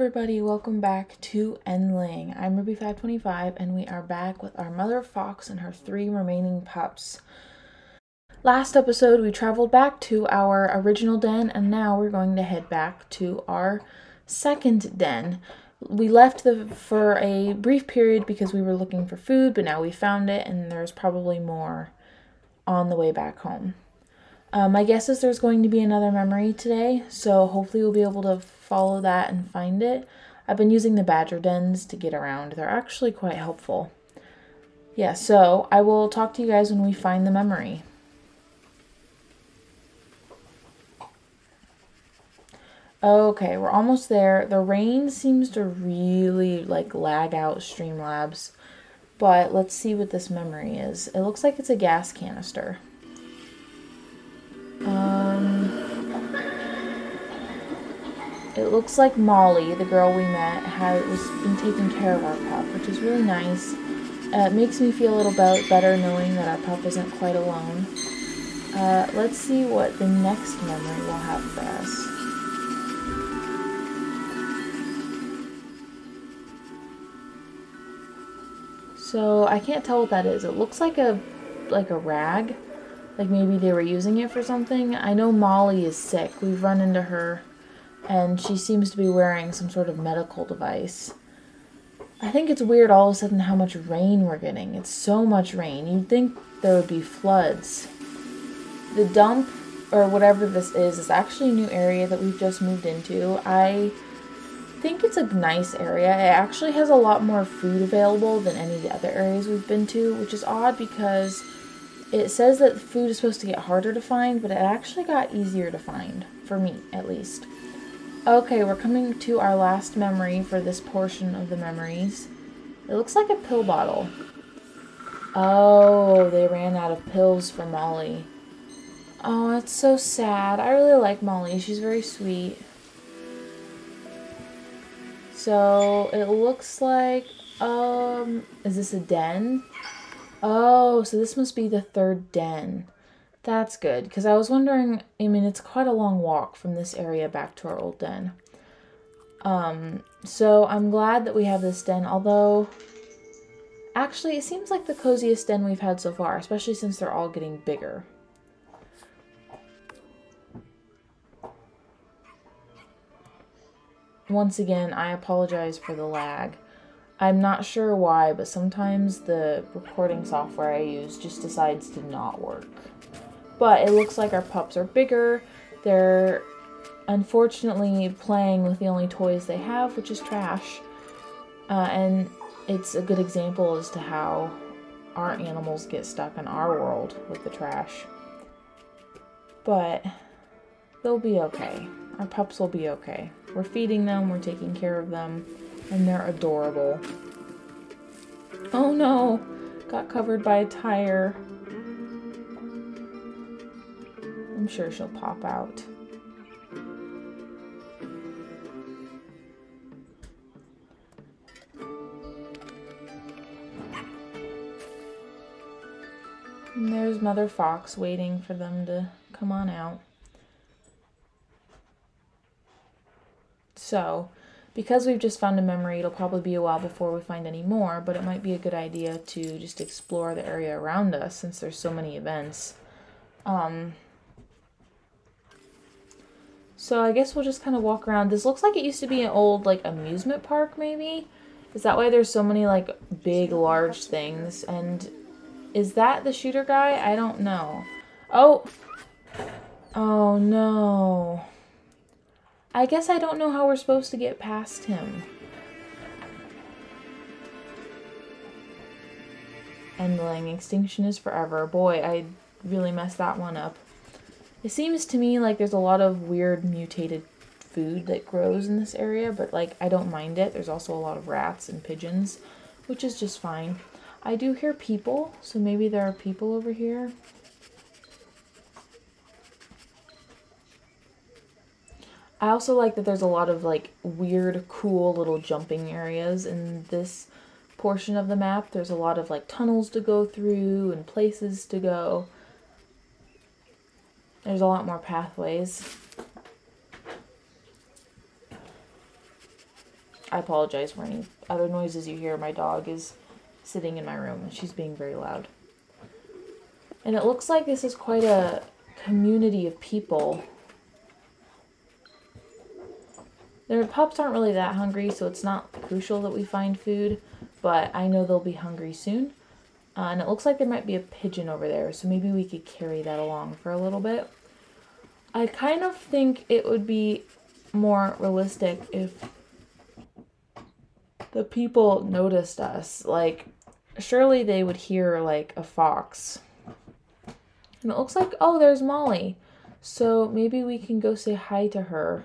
everybody, welcome back to Endling. I'm Ruby525 and we are back with our mother fox and her three remaining pups. Last episode we traveled back to our original den and now we're going to head back to our second den. We left for a brief period because we were looking for food, but now we found it and there's probably more on the way back home. My guess is there's going to be another memory today, so hopefully we'll be able to follow that and find it. I've been using the badger dens to get around. They're actually quite helpful. Yeah, so I will talk to you guys when we find the memory. Okay, we're almost there. The rain seems to really lag out Streamlabs, but let's see what this memory is. It looks like it's a gas canister. It looks like Molly, the girl we met, has been taking care of our pup, which is really nice. It makes me feel a little bit better knowing that our pup isn't quite alone. Let's see what the next memory will have for us. So I can't tell what that is. It looks like a rag, like maybe they were using it for something. I know Molly is sick. We've run into her, and she seems to be wearing some sort of medical device. I think it's weird all of a sudden how much rain we're getting. It's so much rain. You'd think there would be floods. The dump, or whatever this is actually a new area that we've just moved into. I think it's a nice area. It actually has a lot more food available than any of the other areas we've been to, which is odd because it says that food is supposed to get harder to find, but it actually got easier to find, for me at least. Okay, we're coming to our last memory for this portion of the memories. It looks like a pill bottle. Oh, they ran out of pills for Molly. Oh, that's so sad. I really like Molly. She's very sweet. So it looks like, is this a den? Oh, so this must be the third den. That's good, because I was wondering, I mean, it's quite a long walk from this area back to our old den. So I'm glad that we have this den, although, actually, it seems like the coziest den we've had so far, especially since they're all getting bigger. Once again, I apologize for the lag. I'm not sure why, but sometimes the recording software I use just decides to not work. But it looks like our pups are bigger. They're unfortunately playing with the only toys they have, which is trash. And it's a good example as to how our animals get stuck in our world with the trash. But they'll be okay. Our pups will be okay. We're feeding them, we're taking care of them, and they're adorable. Oh no! Got covered by a tire. I'm sure she'll pop out. And there's Mother Fox waiting for them to come on out. So, because we've just found a memory, it'll probably be a while before we find any more, but it might be a good idea to just explore the area around us since there's so many events. So I guess we'll just kind of walk around. This looks like it used to be an old, amusement park, maybe? Is that why there's so many, big, large things? And is that the shooter guy? I don't know. Oh, no. I guess I don't know how we're supposed to get past him. Endling, Extinction is Forever. Boy, I really messed that one up. It seems to me like there's a lot of weird mutated food that grows in this area, but I don't mind it. There's also a lot of rats and pigeons, which is just fine. I do hear people, so maybe there are people over here. I also like that there's a lot of weird, cool little jumping areas in this portion of the map. There's a lot of tunnels to go through and places to go. There's a lot more pathways. I apologize for any other noises you hear. My dog is sitting in my room and she's being very loud. And it looks like this is quite a community of people. Their pups aren't really that hungry, so it's not crucial that we find food, but I know they'll be hungry soon. And it looks like there might be a pigeon over there, so maybe we could carry that along for a little bit. I kind of think it would be more realistic if the people noticed us. Like, surely they would hear, like, a fox. And it looks like, oh, there's Molly. So maybe we can go say hi to her.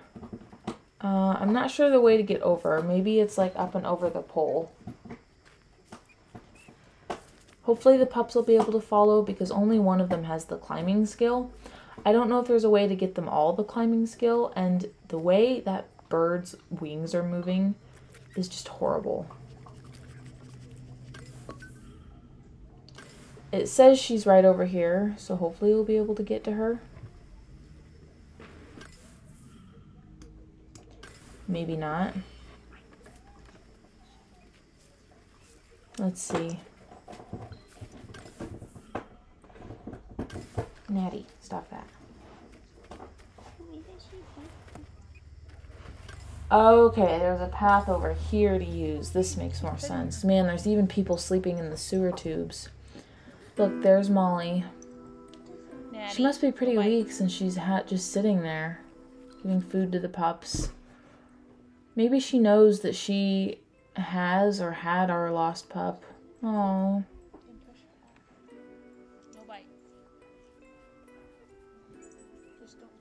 I'm not sure the way to get over. Maybe it's like up and over the pole. Hopefully the pups will be able to follow because only one of them has the climbing skill. I don't know if there's a way to get them all the climbing skill, and the way that bird's wings are moving is just horrible. It says she's right over here, so hopefully we'll be able to get to her. Maybe not. Let's see. Natty, stop that. Okay, there's a path over here to use. This makes more sense. Man, there's even people sleeping in the sewer tubes. Look, there's Molly. Natty, she must be pretty weak since she's just sitting there, giving food to the pups. Maybe she knows that she has or had our lost pup. Oh.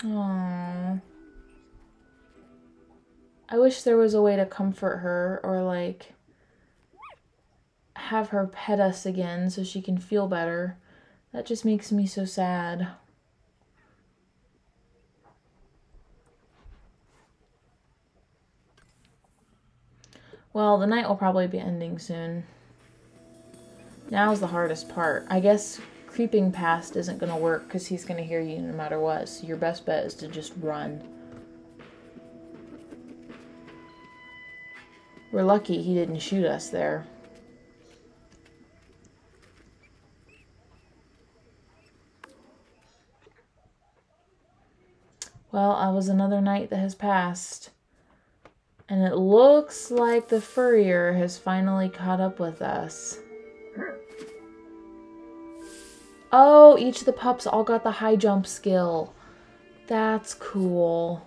Aww. I wish there was a way to comfort her or, like, have her pet us again so she can feel better. That just makes me so sad. Well, the night will probably be ending soon. Now's the hardest part. I guess creeping past isn't going to work because he's going to hear you no matter what, so your best bet is to just run. We're lucky he didn't shoot us there. Well, that was another night that has passed. And it looks like the furrier has finally caught up with us. Oh, each of the pups all got the high jump skill. That's cool.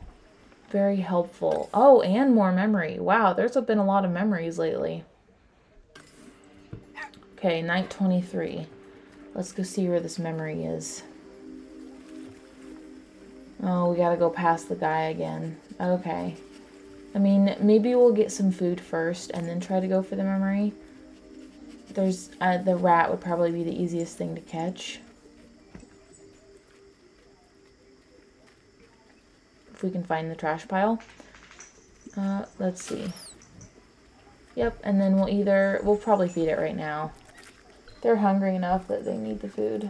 Very helpful. Oh, and more memory. Wow, there's been a lot of memories lately. Okay, night 23. Let's go see where this memory is. Oh, we gotta go past the guy again. Okay. I mean, maybe we'll get some food first and then try to go for the memory. There's the rat would probably be the easiest thing to catch. If we can find the trash pile. Let's see. Yep, and then we'll probably feed it right now. They're hungry enough that they need the food.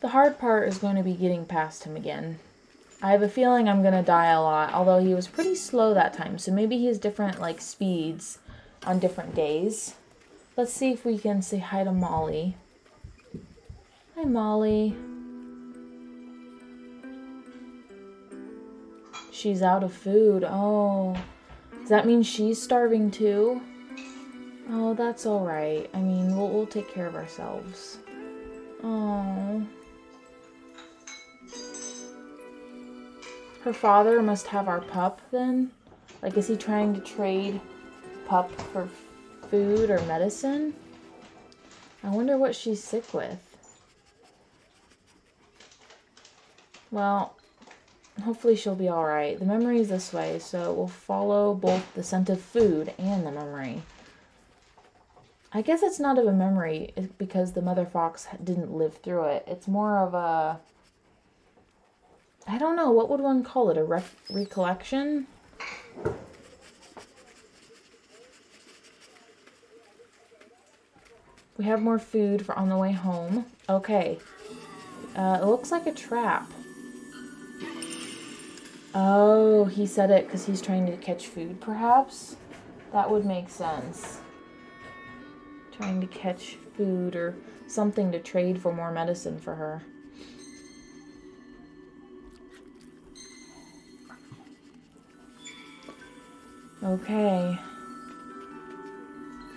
The hard part is going to be getting past him again. I have a feeling I'm going to die a lot, although he was pretty slow that time, so maybe he has different, like, speeds on different days. Let's see if we can say hi to Molly. Hi, Molly. She's out of food. Oh. Does that mean she's starving too? Oh, that's alright. I mean, we'll take care of ourselves. Oh. Her father must have our pup then? Like, is he trying to trade pup for food or medicine? I wonder what she's sick with. Well, hopefully she'll be alright. The memory is this way, so we'll follow both the scent of food and the memory. I guess it's not of a memory because the mother fox didn't live through it. It's more of a... I don't know, what would one call it? A recollection? We have more food for on the way home. Okay. It looks like a trap. Oh, he said it because he's trying to catch food, perhaps? That would make sense. Trying to catch food or something to trade for more medicine for her. Okay.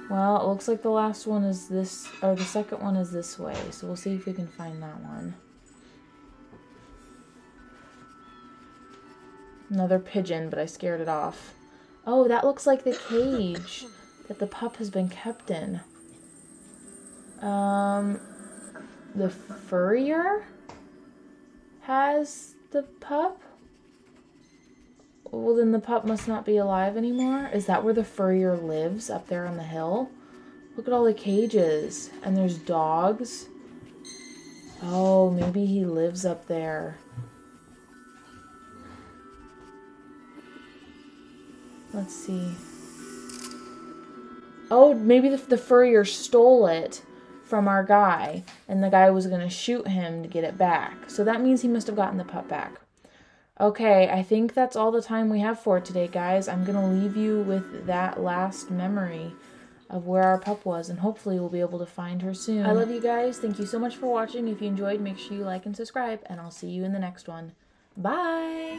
Well, it looks like the last one is this, or the second one is this way, so we'll see if we can find that one. Another pigeon, but I scared it off. Oh, that looks like the cage that the pup has been kept in. The furrier has the pup? Well, then the pup must not be alive anymore. Is that where the furrier lives, up there on the hill? Look at all the cages. And there's dogs. Oh, maybe he lives up there. Let's see. Oh, maybe the furrier stole it from our guy, and the guy was going to shoot him to get it back. So that means he must have gotten the pup back. Okay, I think that's all the time we have for today, guys. I'm going to leave you with that last memory of where our pup was, and hopefully we'll be able to find her soon. I love you guys. Thank you so much for watching. If you enjoyed, make sure you like and subscribe, and I'll see you in the next one. Bye!